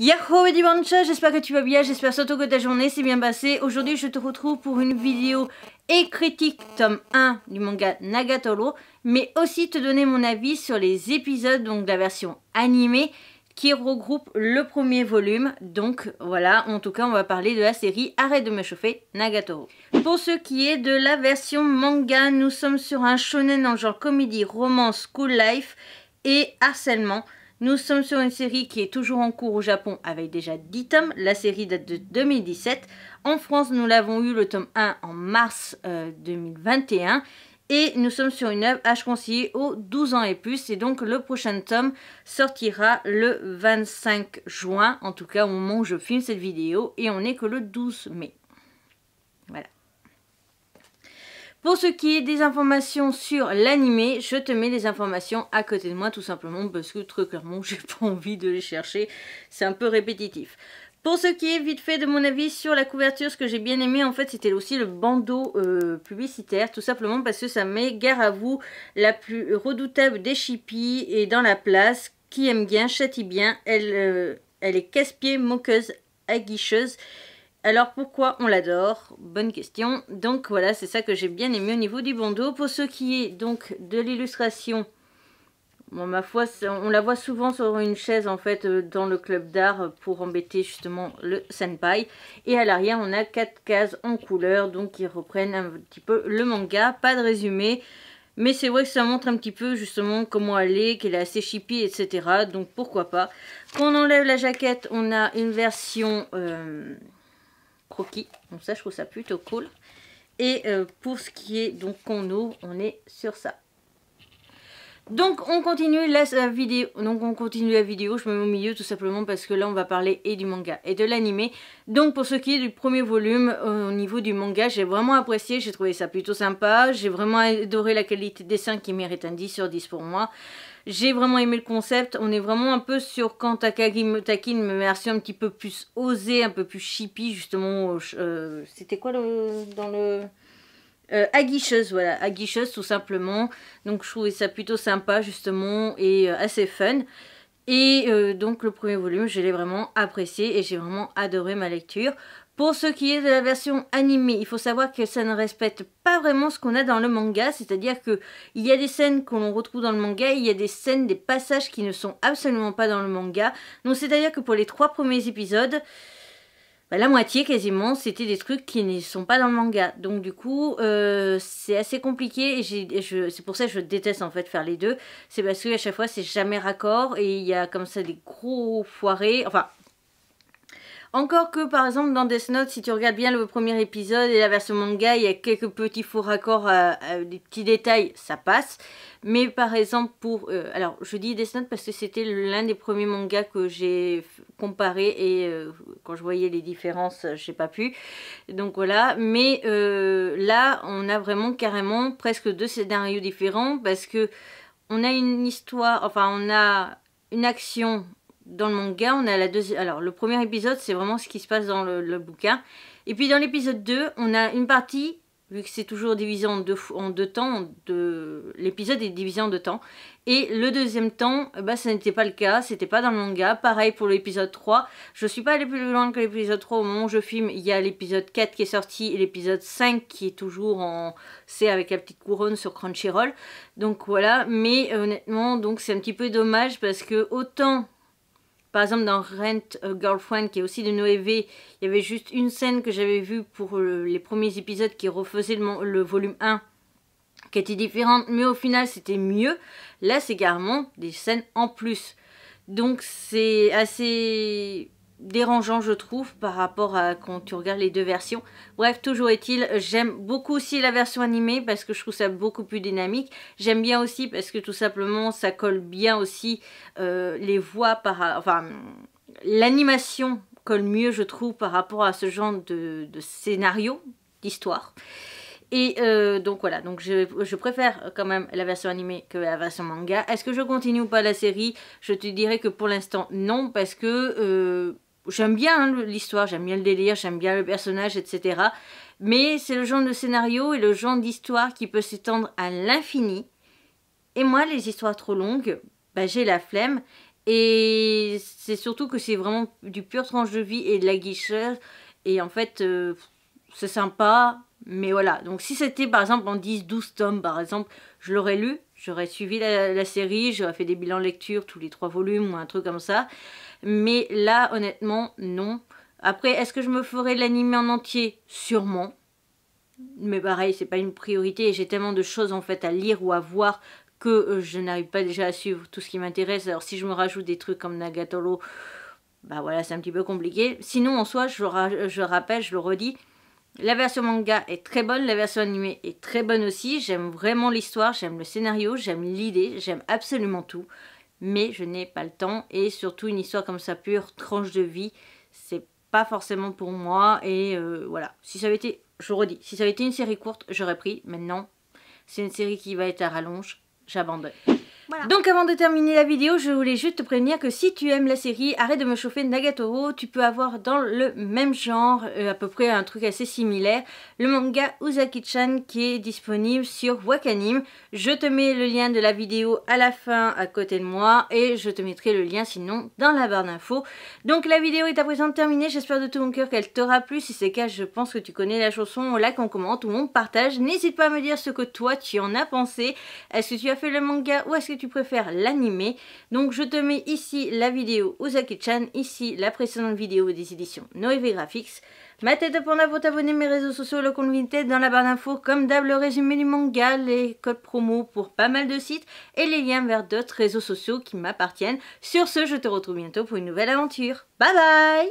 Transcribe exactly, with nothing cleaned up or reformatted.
Yahoo et Dimancha, j'espère que tu vas bien, j'espère surtout que ta journée s'est bien passée. Aujourd'hui je te retrouve pour une vidéo et critique tome un du manga Nagatoro, mais aussi te donner mon avis sur les épisodes, donc la version animée qui regroupe le premier volume. Donc voilà, en tout cas on va parler de la série Arrête de me chauffer Nagatoro. Pour ce qui est de la version manga, nous sommes sur un shonen en genre comédie, romance, school life et harcèlement. Nous sommes sur une série qui est toujours en cours au Japon avec déjà dix tomes. La série date de deux mille dix-sept. En France, nous l'avons eu le tome un en mars euh, deux mille vingt et un. Et nous sommes sur une œuvre âge conseillé aux douze ans et plus. Et donc le prochain tome sortira le vingt-cinq juin. En tout cas, au moment où je filme cette vidéo. Et on n'est que le douze mai. Voilà. Pour ce qui est des informations sur l'animé, je te mets les informations à côté de moi tout simplement parce que très clairement j'ai pas envie de les chercher, c'est un peu répétitif. Pour ce qui est vite fait de mon avis sur la couverture, ce que j'ai bien aimé en fait c'était aussi le bandeau euh, publicitaire, tout simplement parce que ça met gare à vous, la plus redoutable des shippies et dans la place, qui aime bien, châtie bien, elle, euh, elle est casse-pied, moqueuse, aguicheuse. Alors pourquoi on l'adore? Bonne question. Donc voilà, c'est ça que j'ai bien aimé au niveau du bandeau. Pour ce qui est donc de l'illustration, bon, ma foi, on la voit souvent sur une chaise en fait dans le club d'art pour embêter justement le senpai. Et à l'arrière, on a quatre cases en couleur, donc qui reprennent un petit peu le manga. Pas de résumé, mais c'est vrai que ça montre un petit peu justement comment elle est, qu'elle est assez chippie, et cetera. Donc pourquoi pas. Quand on enlève la jaquette, on a une version... Euh croquis, donc ça je trouve ça plutôt cool. Et euh, pour ce qui est donc qu'on ouvre, on est sur ça. Donc on continue la vidéo, donc on continue la vidéo, je me mets au milieu tout simplement parce que là on va parler et du manga et de l'animé. Donc pour ce qui est du premier volume, euh, au niveau du manga, j'ai vraiment apprécié, j'ai trouvé ça plutôt sympa, j'ai vraiment adoré la qualité de dessin qui mérite un dix sur dix pour moi. J'ai vraiment aimé le concept, on est vraiment un peu sur quand Takagi Motaki me version un petit peu plus osée, un peu plus chippie justement, euh, c'était quoi le, dans le... Euh, aguicheuse, voilà, aguicheuse tout simplement. Donc je trouvais ça plutôt sympa justement et euh, assez fun. Et euh, donc le premier volume, je l'ai vraiment apprécié et j'ai vraiment adoré ma lecture. Pour ce qui est de la version animée, il faut savoir que ça ne respecte pas vraiment ce qu'on a dans le manga. C'est-à-dire que il y a des scènes que l'on retrouve dans le manga, et il y a des scènes, des passages qui ne sont absolument pas dans le manga. Donc c'est-à-dire que pour les trois premiers épisodes... Bah, la moitié quasiment, c'était des trucs qui ne sont pas dans le manga. Donc du coup, euh, c'est assez compliqué. Et, et c'est pour ça que je déteste en fait faire les deux. C'est parce qu'à chaque fois, c'est jamais raccord. Et il y a comme ça des gros foirés. Enfin, encore que par exemple dans Death Note, si tu regardes bien le premier épisode et la version manga, il y a quelques petits faux raccords, à, à, des petits détails, ça passe. Mais par exemple pour... Euh, alors je dis Death Note parce que c'était l'un des premiers mangas que j'ai comparé et euh, quand je voyais les différences, j'ai pas pu. Donc voilà, mais euh, là on a vraiment carrément presque deux scénarios différents parce que on a une histoire, enfin on a une action dans le manga, on a la deuxième... Alors le premier épisode c'est vraiment ce qui se passe dans le, le bouquin. Et puis dans l'épisode deux, on a une partie... Vu que c'est toujours divisé en deux, en deux temps, de... l'épisode est divisé en deux temps. Et le deuxième temps, bah, ça n'était pas le cas, c'était pas dans le manga. Pareil pour l'épisode trois. Je suis pas allée plus loin que l'épisode trois. Au moment où je filme, il y a l'épisode quatre qui est sorti et l'épisode cinq qui est toujours en... C'est avec la petite couronne sur Crunchyroll. Donc voilà, mais honnêtement, donc c'est un petit peu dommage parce que autant... Par exemple dans Rent a Girlfriend qui est aussi de Noévé, il y avait juste une scène que j'avais vue pour le, les premiers épisodes qui refaisait le, le volume un qui était différente, mais au final c'était mieux. Là c'est carrément des scènes en plus. Donc c'est assez dérangeant je trouve par rapport à quand tu regardes les deux versions. Bref, toujours est-il, j'aime beaucoup aussi la version animée parce que je trouve ça beaucoup plus dynamique. J'aime bien aussi parce que tout simplement ça colle bien aussi euh, les voix, par enfin l'animation colle mieux je trouve par rapport à ce genre de, de scénario, d'histoire. Et euh, donc voilà, donc je, je préfère quand même la version animée que la version manga. Est-ce que je continue ou pas la série? Je te dirais que pour l'instant non parce que... Euh, j'aime bien hein, l'histoire, j'aime bien le délire, j'aime bien le personnage, et cetera. Mais c'est le genre de scénario et le genre d'histoire qui peut s'étendre à l'infini. Et moi, les histoires trop longues, bah, j'ai la flemme. Et c'est surtout que c'est vraiment du pur tranche de vie et de la guicheur. Et en fait, euh, c'est sympa, mais voilà. Donc si c'était par exemple en dix douze tomes, par exemple, je l'aurais lu, j'aurais suivi la, la série, j'aurais fait des bilans lecture tous les trois volumes ou un truc comme ça. Mais là, honnêtement, non. Après, est-ce que je me ferais l'anime en entier? Sûrement. Mais pareil, c'est pas une priorité et j'ai tellement de choses en fait à lire ou à voir que je n'arrive pas déjà à suivre tout ce qui m'intéresse. Alors si je me rajoute des trucs comme Nagatoro, bah voilà, c'est un petit peu compliqué. Sinon, en soi, je, ra je rappelle, je le redis, la version manga est très bonne, la version animée est très bonne aussi. J'aime vraiment l'histoire, j'aime le scénario, j'aime l'idée, j'aime absolument tout. Mais je n'ai pas le temps et surtout une histoire comme ça pure, tranche de vie, c'est pas forcément pour moi. Et euh, voilà, si ça avait été, je redis, si ça avait été une série courte, j'aurais pris. Maintenant, c'est une série qui va être à rallonge. J'abandonne. Voilà. Donc avant de terminer la vidéo, je voulais juste te prévenir que si tu aimes la série, arrête de me chauffer Nagatoro, tu peux avoir dans le même genre, à peu près un truc assez similaire, le manga Uzaki-chan qui est disponible sur Wakanim. Je te mets le lien de la vidéo à la fin à côté de moi et je te mettrai le lien sinon dans la barre d'infos. Donc la vidéo est à présent terminée, j'espère de tout mon cœur qu'elle t'aura plu. Si c'est le cas, je pense que tu connais la chanson, on like, on commente ou on partage. N'hésite pas à me dire ce que toi tu en as pensé. Est-ce que tu as fait le manga ou est-ce que tu tu préfères l'animé? Donc je te mets ici la vidéo Uzaki-chan, ici la précédente vidéo des éditions Noeve Graphics, ma tête de panda pour t'abonner, mes réseaux sociaux, le compte Vinted dans la barre d'infos, comme d'hab le résumé du manga, les codes promo pour pas mal de sites et les liens vers d'autres réseaux sociaux qui m'appartiennent. Sur ce, je te retrouve bientôt pour une nouvelle aventure. Bye bye.